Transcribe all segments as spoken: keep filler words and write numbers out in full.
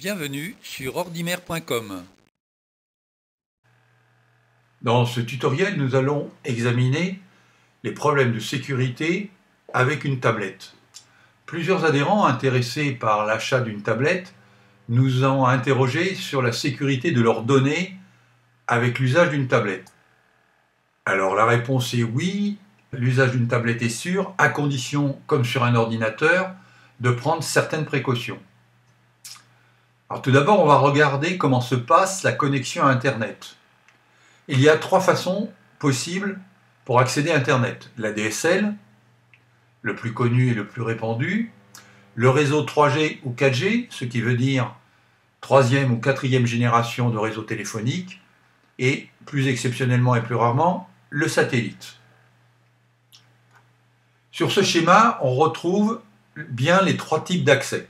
Bienvenue sur ordimer point com. Dans ce tutoriel, nous allons examiner les problèmes de sécurité avec une tablette. Plusieurs adhérents intéressés par l'achat d'une tablette nous ont interrogés sur la sécurité de leurs données avec l'usage d'une tablette. Alors la réponse est oui, l'usage d'une tablette est sûr, à condition, comme sur un ordinateur, de prendre certaines précautions. Alors tout d'abord, on va regarder comment se passe la connexion à Internet. Il y a trois façons possibles pour accéder à Internet. La D S L, le plus connu et le plus répandu, le réseau trois G ou quatre G, ce qui veut dire troisième ou quatrième génération de réseau téléphonique, et plus exceptionnellement et plus rarement, le satellite. Sur ce schéma, on retrouve bien les trois types d'accès.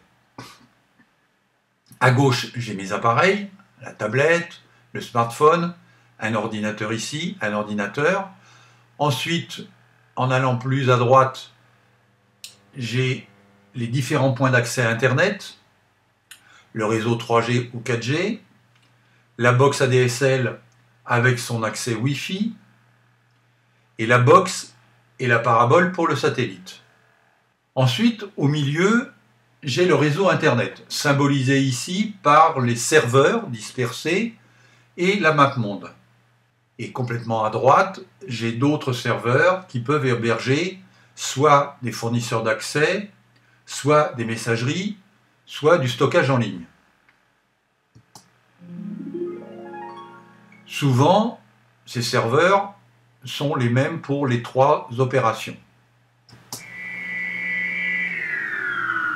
À gauche, j'ai mes appareils, la tablette, le smartphone, un ordinateur ici, un ordinateur. Ensuite, en allant plus à droite, j'ai les différents points d'accès à Internet, le réseau trois G ou quatre G, la box A D S L avec son accès Wi-Fi, et la box et la parabole pour le satellite. Ensuite, au milieu, j'ai le réseau Internet, symbolisé ici par les serveurs dispersés et la map monde. Et complètement à droite, j'ai d'autres serveurs qui peuvent héberger soit des fournisseurs d'accès, soit des messageries, soit du stockage en ligne. Souvent, ces serveurs sont les mêmes pour les trois opérations.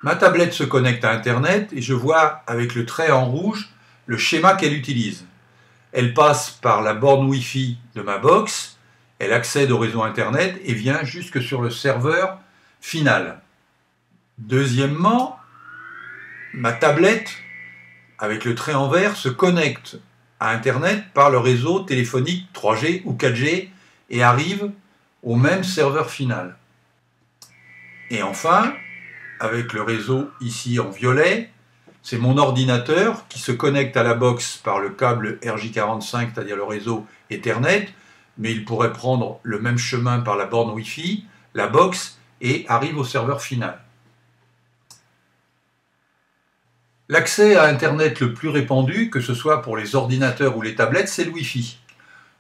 Ma tablette se connecte à Internet et je vois avec le trait en rouge le schéma qu'elle utilise. Elle passe par la borne Wi-Fi de ma box, elle accède au réseau Internet et vient jusque sur le serveur final. Deuxièmement, ma tablette, avec le trait en vert, se connecte à Internet par le réseau téléphonique trois G ou quatre G et arrive au même serveur final. Et enfin, avec le réseau ici en violet, c'est mon ordinateur qui se connecte à la box par le câble R J quarante-cinq, c'est-à-dire le réseau Ethernet, mais il pourrait prendre le même chemin par la borne Wi-Fi, la box, et arrive au serveur final. L'accès à Internet le plus répandu, que ce soit pour les ordinateurs ou les tablettes, c'est le Wi-Fi.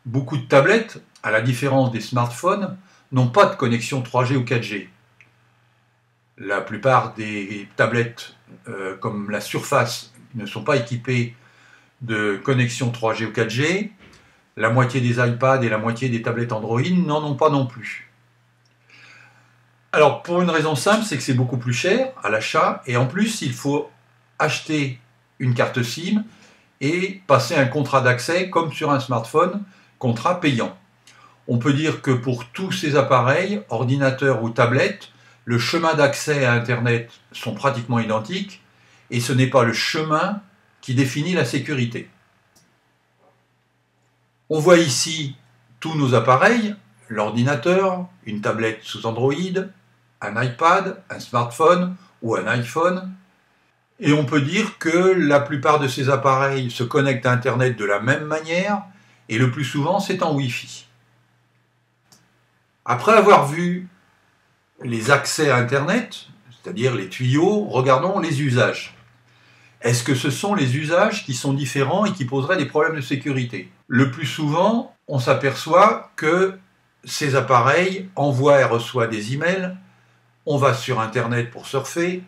Beaucoup de tablettes, à la différence des smartphones, n'ont pas de connexion trois G ou quatre G. La plupart des tablettes, euh, comme la Surface, ne sont pas équipées de connexion trois G ou quatre G. La moitié des iPads et la moitié des tablettes Android n'en ont pas non plus. Alors, pour une raison simple, c'est que c'est beaucoup plus cher à l'achat, et en plus, il faut acheter une carte SIM et passer un contrat d'accès, comme sur un smartphone, contrat payant. On peut dire que pour tous ces appareils, ordinateurs ou tablettes, le chemin d'accès à Internet sont pratiquement identiques et ce n'est pas le chemin qui définit la sécurité. On voit ici tous nos appareils, l'ordinateur, une tablette sous Android, un iPad, un smartphone ou un iPhone. Et on peut dire que la plupart de ces appareils se connectent à Internet de la même manière et le plus souvent c'est en Wi-Fi. Après avoir vu les accès à Internet, c'est-à-dire les tuyaux, regardons les usages. Est-ce que ce sont les usages qui sont différents et qui poseraient des problèmes de sécurité? Le plus souvent, on s'aperçoit que ces appareils envoient et reçoivent des emails, on va sur Internet pour surfer,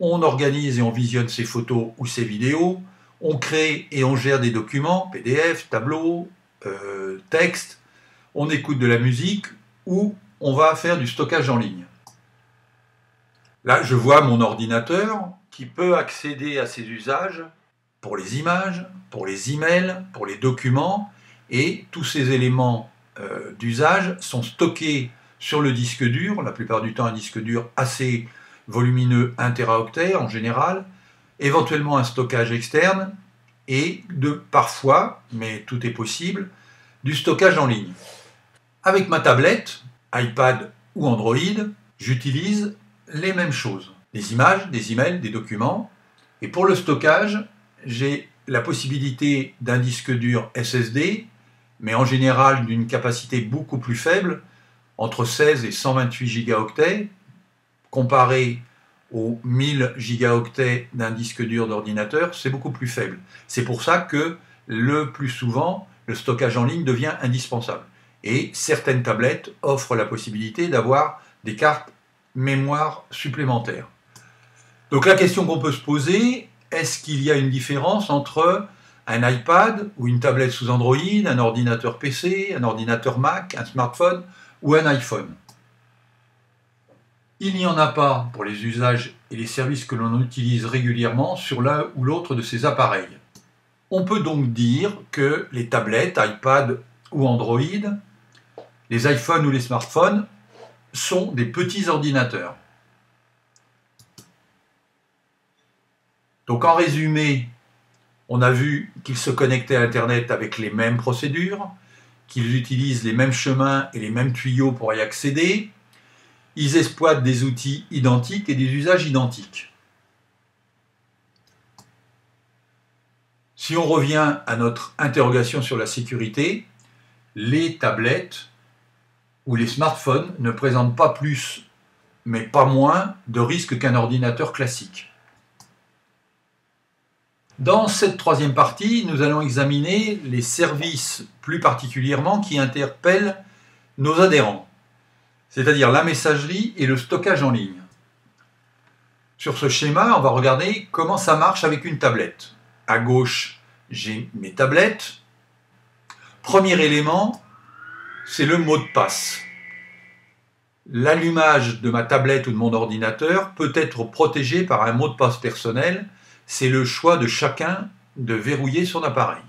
on organise et on visionne ses photos ou ses vidéos, on crée et on gère des documents, P D F, tableaux, euh, textes, on écoute de la musique ou on va faire du stockage en ligne. Là, je vois mon ordinateur qui peut accéder à ces usages pour les images, pour les emails, pour les documents, et tous ces éléments euh, d'usage sont stockés sur le disque dur, la plupart du temps un disque dur assez volumineux, un téraoctet en général, éventuellement un stockage externe, et de parfois, mais tout est possible, du stockage en ligne. Avec ma tablette, iPad ou Android, j'utilise les mêmes choses. Des images, des emails, des documents, Et pour le stockage, j'ai la possibilité d'un disque dur S S D, mais en général d'une capacité beaucoup plus faible, entre seize et cent vingt-huit gigaoctets, comparé aux mille gigaoctets d'un disque dur d'ordinateur, c'est beaucoup plus faible. C'est pour ça que le plus souvent, le stockage en ligne devient indispensable. Et certaines tablettes offrent la possibilité d'avoir des cartes mémoire supplémentaires. Donc la question qu'on peut se poser, est-ce qu'il y a une différence entre un iPad ou une tablette sous Android, un ordinateur P C, un ordinateur Mac, un smartphone ou un iPhone? Il n'y en a pas pour les usages et les services que l'on utilise régulièrement sur l'un ou l'autre de ces appareils. On peut donc dire que les tablettes, iPad ou Android, les iPhones ou les smartphones sont des petits ordinateurs. Donc en résumé, on a vu qu'ils se connectaient à Internet avec les mêmes procédures, qu'ils utilisent les mêmes chemins et les mêmes tuyaux pour y accéder, ils exploitent des outils identiques et des usages identiques. Si on revient à notre interrogation sur la sécurité, les tablettes ou les smartphones ne présentent pas plus, mais pas moins, de risques qu'un ordinateur classique. Dans cette troisième partie, nous allons examiner les services plus particulièrement qui interpellent nos adhérents, c'est-à-dire la messagerie et le stockage en ligne. Sur ce schéma, on va regarder comment ça marche avec une tablette. À gauche, j'ai mes tablettes. Premier élément, c'est le mot de passe. L'allumage de ma tablette ou de mon ordinateur peut être protégé par un mot de passe personnel. C'est le choix de chacun de verrouiller son appareil.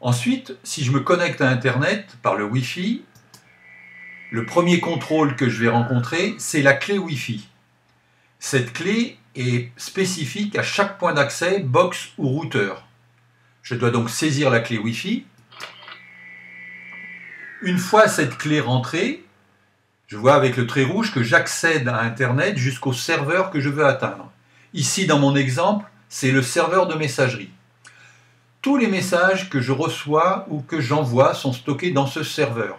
Ensuite, si je me connecte à Internet par le Wi-Fi, le premier contrôle que je vais rencontrer, c'est la clé Wi-Fi. Cette clé est spécifique à chaque point d'accès, box ou routeur. Je dois donc saisir la clé Wi-Fi. Une fois cette clé rentrée, je vois avec le trait rouge que j'accède à Internet jusqu'au serveur que je veux atteindre. Ici, dans mon exemple, c'est le serveur de messagerie. Tous les messages que je reçois ou que j'envoie sont stockés dans ce serveur,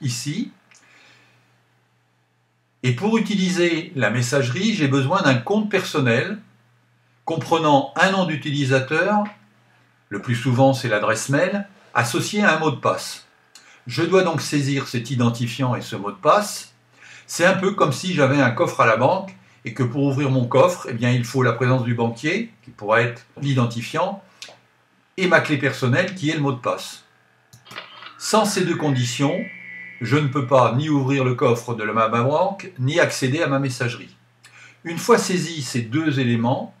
ici. Et pour utiliser la messagerie, j'ai besoin d'un compte personnel comprenant un nom d'utilisateur, le plus souvent c'est l'adresse mail, associé à un mot de passe. Je dois donc saisir cet identifiant et ce mot de passe. C'est un peu comme si j'avais un coffre à la banque et que pour ouvrir mon coffre, eh bien, il faut la présence du banquier, qui pourrait être l'identifiant, et ma clé personnelle, qui est le mot de passe. Sans ces deux conditions, je ne peux pas ni ouvrir le coffre de ma banque, ni accéder à ma messagerie. Une fois saisis ces deux éléments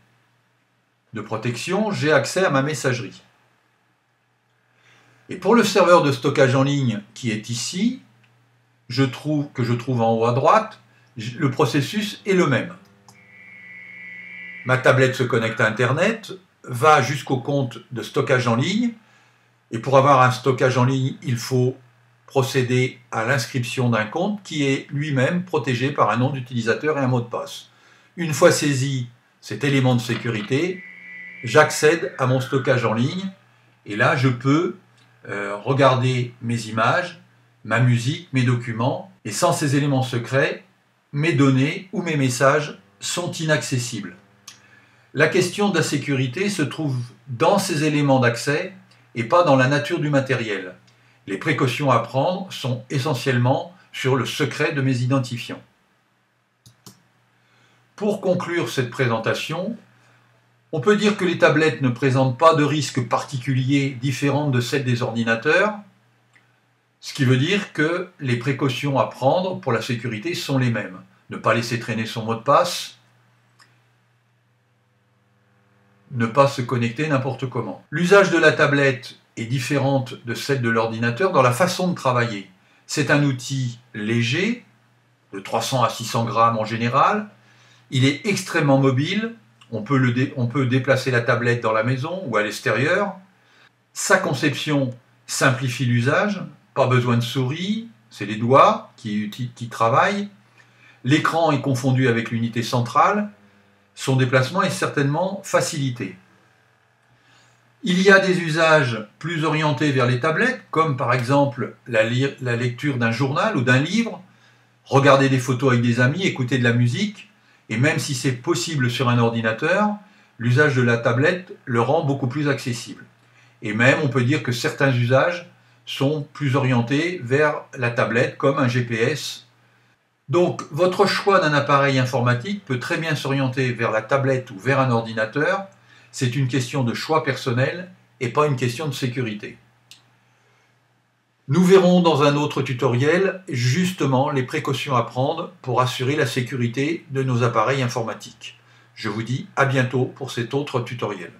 de protection, j'ai accès à ma messagerie. Et pour le serveur de stockage en ligne qui est ici, je trouve, que je trouve en haut à droite, le processus est le même. Ma tablette se connecte à Internet, va jusqu'au compte de stockage en ligne, et pour avoir un stockage en ligne, il faut procéder à l'inscription d'un compte qui est lui-même protégé par un nom d'utilisateur et un mot de passe. Une fois saisi cet élément de sécurité, j'accède à mon stockage en ligne, et là je peux euh, regarder mes images, ma musique, mes documents, et sans ces éléments secrets, mes données ou mes messages sont inaccessibles. La question de la sécurité se trouve dans ces éléments d'accès et pas dans la nature du matériel. Les précautions à prendre sont essentiellement sur le secret de mes identifiants. Pour conclure cette présentation, on peut dire que les tablettes ne présentent pas de risques particuliers différents de celles des ordinateurs, ce qui veut dire que les précautions à prendre pour la sécurité sont les mêmes. Ne pas laisser traîner son mot de passe, ne pas se connecter n'importe comment. L'usage de la tablette est différent de celle de l'ordinateur dans la façon de travailler. C'est un outil léger, de trois cents à six cents grammes en général. Il est extrêmement mobile, on peut, le dé- on peut déplacer la tablette dans la maison ou à l'extérieur. Sa conception simplifie l'usage. Pas besoin de souris, c'est les doigts qui, qui travaillent. L'écran est confondu avec l'unité centrale. son déplacement est certainement facilité. Il y a des usages plus orientés vers les tablettes, comme par exemple la, la lecture d'un journal ou d'un livre, regarder des photos avec des amis, écouter de la musique, et même si c'est possible sur un ordinateur, l'usage de la tablette le rend beaucoup plus accessible. Et même, on peut dire que certains usages sont plus orientés vers la tablette, comme un G P S. Donc, votre choix d'un appareil informatique peut très bien s'orienter vers la tablette ou vers un ordinateur. C'est une question de choix personnel et pas une question de sécurité. Nous verrons dans un autre tutoriel, justement, les précautions à prendre pour assurer la sécurité de nos appareils informatiques. Je vous dis à bientôt pour cet autre tutoriel.